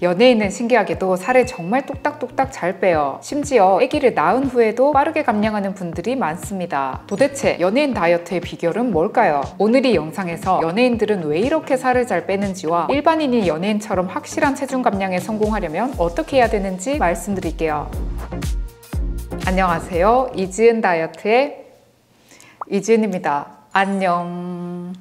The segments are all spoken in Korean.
연예인은 신기하게도 살을 정말 똑딱똑딱 잘 빼요. 심지어 아기를 낳은 후에도 빠르게 감량하는 분들이 많습니다. 도대체 연예인 다이어트의 비결은 뭘까요? 오늘 이 영상에서 연예인들은 왜 이렇게 살을 잘 빼는지와 일반인이 연예인처럼 확실한 체중 감량에 성공하려면 어떻게 해야 되는지 말씀드릴게요. 안녕하세요. 이지은 다이어트의 이지은입니다. 안녕.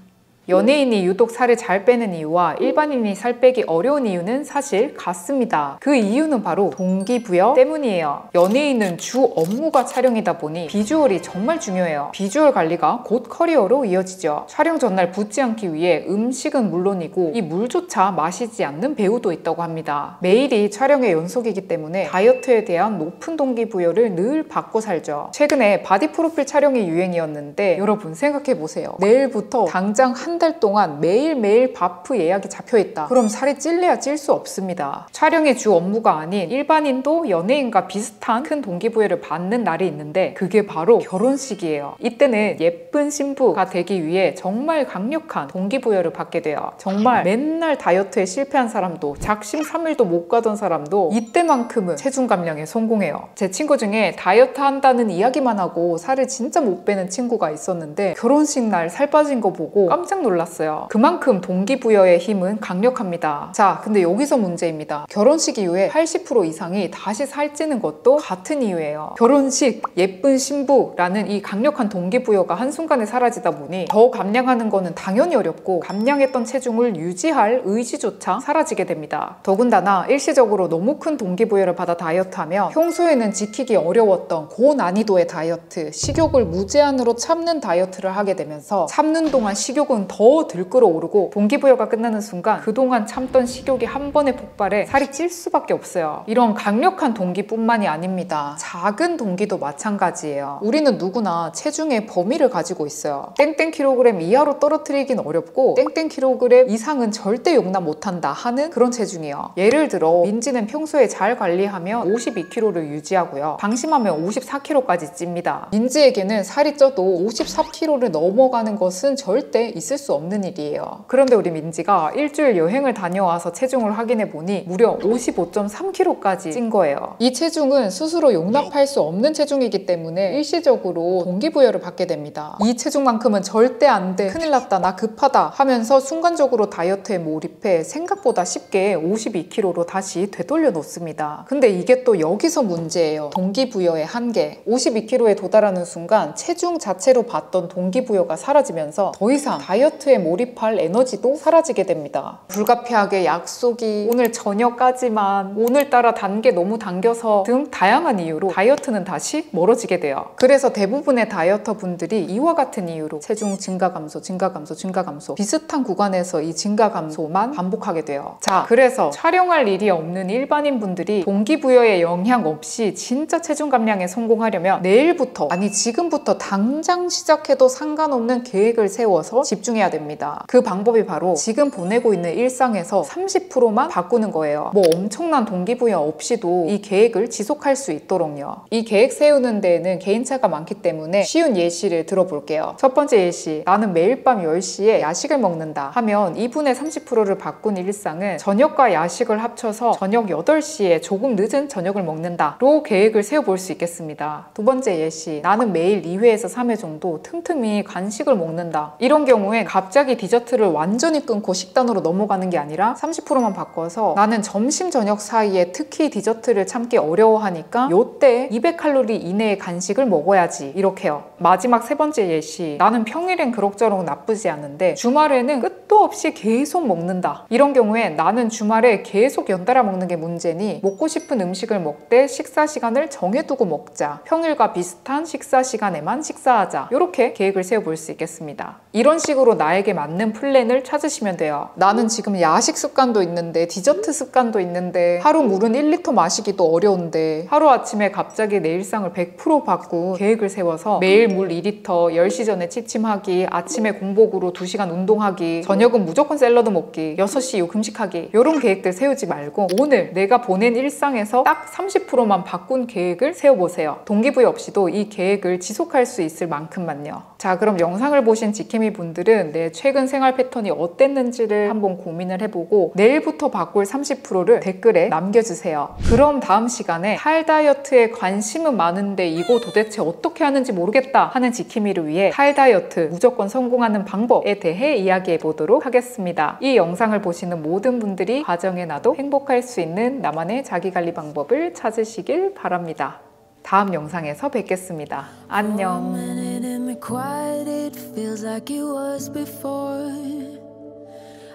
연예인이 유독 살을 잘 빼는 이유와 일반인이 살 빼기 어려운 이유는 사실 같습니다. 그 이유는 바로 동기부여 때문이에요. 연예인은 주 업무가 촬영이다 보니 비주얼이 정말 중요해요. 비주얼 관리가 곧 커리어로 이어지죠. 촬영 전날 붓지 않기 위해 음식은 물론이고 이 물조차 마시지 않는 배우도 있다고 합니다. 매일이 촬영의 연속이기 때문에 다이어트에 대한 높은 동기부여를 늘 받고 살죠. 최근에 바디 프로필 촬영이 유행이었는데 여러분 생각해보세요. 내일부터 당장 한 달 동안 매일매일 바프 예약이 잡혀있다. 그럼 살이 찔려야 찔 수 없습니다. 촬영의 주 업무가 아닌 일반인도 연예인과 비슷한 큰 동기부여를 받는 날이 있는데 그게 바로 결혼식이에요. 이때는 예쁜 신부가 되기 위해 정말 강력한 동기부여를 받게 돼요. 정말 맨날 다이어트에 실패한 사람도 작심 3일도 못 가던 사람도 이때만큼은 체중 감량에 성공해요. 제 친구 중에 다이어트 한다는 이야기만 하고 살을 진짜 못 빼는 친구가 있었는데 결혼식 날 살 빠진 거 보고 깜짝 놀랐어요. 그만큼 동기부여의 힘은 강력합니다. 자, 근데 여기서 문제입니다. 결혼식 이후에 80% 이상이 다시 살찌는 것도 같은 이유예요. 결혼식, 예쁜 신부라는 이 강력한 동기부여가 한순간에 사라지다 보니 더 감량하는 거는 당연히 어렵고 감량했던 체중을 유지할 의지조차 사라지게 됩니다. 더군다나 일시적으로 너무 큰 동기부여를 받아 다이어트하며 평소에는 지키기 어려웠던 고난이도의 다이어트, 식욕을 무제한으로 참는 다이어트를 하게 되면서 참는 동안 식욕은 더 들끓어오르고 동기부여가 끝나는 순간 그동안 참던 식욕이 한 번에 폭발해 살이 찔 수밖에 없어요. 이런 강력한 동기뿐만이 아닙니다. 작은 동기도 마찬가지예요. 우리는 누구나 체중의 범위를 가지고 있어요. 땡땡 킬로그램 이하로 떨어뜨리긴 어렵고 땡땡 킬로그램 이상은 절대 용납 못한다 하는 그런 체중이요. 예를 들어 민지는 평소에 잘 관리하며 52kg를 유지하고요. 방심하면 54kg까지 찝니다. 민지에게는 살이 쪄도 54kg를 넘어가는 것은 절대 있을 수 없는 일이에요. 그런데 우리 민지가 일주일 여행을 다녀와서 체중을 확인해 보니 무려 55.3kg까지 찐 거예요. 이 체중은 스스로 용납할 수 없는 체중이기 때문에 일시적으로 동기부여를 받게 됩니다. 이 체중만큼은 절대 안 돼, 큰일 났다, 나 급하다 하면서 순간적으로 다이어트에 몰입해 생각보다 쉽게 52kg로 다시 되돌려 놓습니다. 근데 이게 또 여기서 문제예요. 동기부여의 한계. 52kg에 도달하는 순간 체중 자체로 받던 동기부여가 사라지면서 더 이상 다이어트에 몰입할 에너지도 사라지게 됩니다. 불가피하게 약속이 오늘 저녁까지만, 오늘따라 단계 너무 당겨서 등 다양한 이유로 다이어트는 다시 멀어지게 돼요. 그래서 대부분의 다이어터 분들이 이와 같은 이유로 체중 증가 감소, 증가 감소, 증가 감소 비슷한 구간에서 이 증가 감소만 반복하게 돼요. 자, 그래서 촬영할 일이 없는 일반인 분들이 동기부여의 영향 없이 진짜 체중 감량에 성공하려면 내일부터, 아니 지금부터 당장 시작해도 상관없는 계획을 세워서 집중해야 됩니다. 그 방법이 바로 지금 보내고 있는 일상에서 30%만 바꾸는 거예요. 뭐 엄청난 동기부여 없이도 이 계획을 지속할 수 있도록요. 이 계획 세우는 데에는 개인차가 많기 때문에 쉬운 예시를 들어볼게요. 첫 번째 예시, 나는 매일 밤 10시에 야식을 먹는다 하면 2분의 30%를 바꾼 일상은 저녁과 야식을 합쳐서 저녁 8시에 조금 늦은 저녁을 먹는다 로 계획을 세워볼 수 있겠습니다. 두 번째 예시, 나는 매일 2회에서 3회 정도 틈틈이 간식을 먹는다. 이런 경우에 갑자기 디저트를 완전히 끊고 식단으로 넘어가는 게 아니라 30%만 바꿔서 나는 점심 저녁 사이에 특히 디저트를 참기 어려워하니까 요때 200칼로리 이내의 간식을 먹어야지, 이렇게요. 마지막 세 번째 예시, 나는 평일엔 그럭저럭 나쁘지 않은데 주말에는 끝도 없이 계속 먹는다. 이런 경우에 나는 주말에 계속 연달아 먹는 게 문제니 먹고 싶은 음식을 먹되 식사 시간을 정해두고 먹자, 평일과 비슷한 식사 시간에만 식사하자, 이렇게 계획을 세워볼 수 있겠습니다. 이런 식으로 나에게 맞는 플랜을 찾으시면 돼요. 나는 지금 야식 습관도 있는데 디저트 습관도 있는데 하루 물은 1리터 마시기도 어려운데 하루아침에 갑자기 내 일상을 100% 바꾼 계획을 세워서 매일 물 2리터, 10시 전에 취침하기, 아침에 공복으로 2시간 운동하기, 저녁은 무조건 샐러드 먹기, 6시 이후 금식하기, 이런 계획들 세우지 말고 오늘 내가 보낸 일상에서 딱 30%만 바꾼 계획을 세워보세요. 동기부여 없이도 이 계획을 지속할 수 있을 만큼만요. 자, 그럼 영상을 보신 지킴이 분들은 오늘은 내 최근 생활 패턴이 어땠는지를 한번 고민을 해보고 내일부터 바꿀 30%를 댓글에 남겨주세요. 그럼 다음 시간에 탈다이어트에 관심은 많은데 이거 도대체 어떻게 하는지 모르겠다 하는 지킴이를 위해 탈다이어트 무조건 성공하는 방법에 대해 이야기해 보도록 하겠습니다. 이 영상을 보시는 모든 분들이 과정에 나도 행복할 수 있는 나만의 자기관리 방법을 찾으시길 바랍니다. 다음 영상에서 뵙겠습니다. 안녕.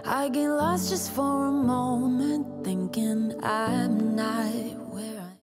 I get lost just for a moment, thinking I'm not